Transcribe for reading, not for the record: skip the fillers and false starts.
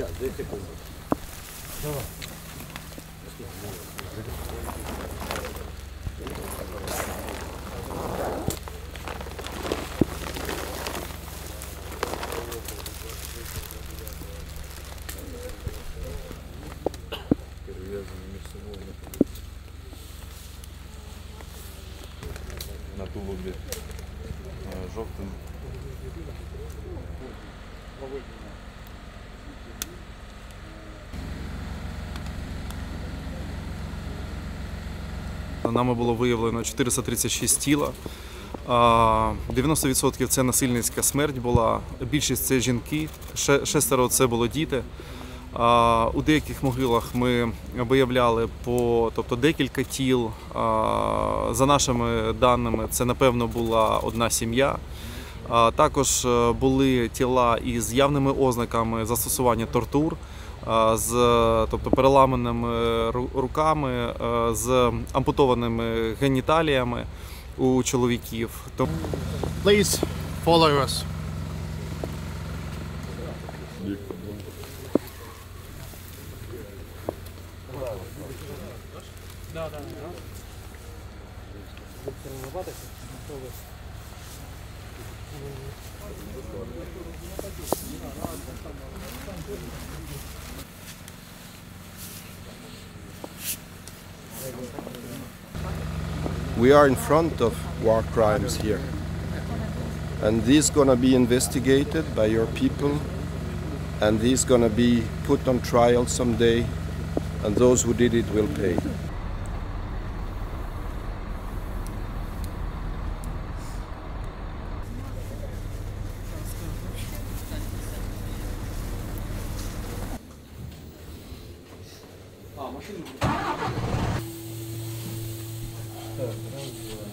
Сейчас, дай секунду. Давай. На тулубі жовтим. Нами було виявлено 436 тіла, 90% це насильницька смерть була, більшість це жінки, шестеро це було діти. У деяких могилах ми виявляли тобто декілька тіл, за нашими даними це напевно була одна сім'я. Також були тіла із явними ознаками застосування тортур, тобто переламаними руками, з ампутованими геніталіями у чоловіків. Please follow us. We are in front of war crimes here, and this is going to be investigated by your people, and this is going to be put on trial someday, and those who did it will pay. Машину. Так,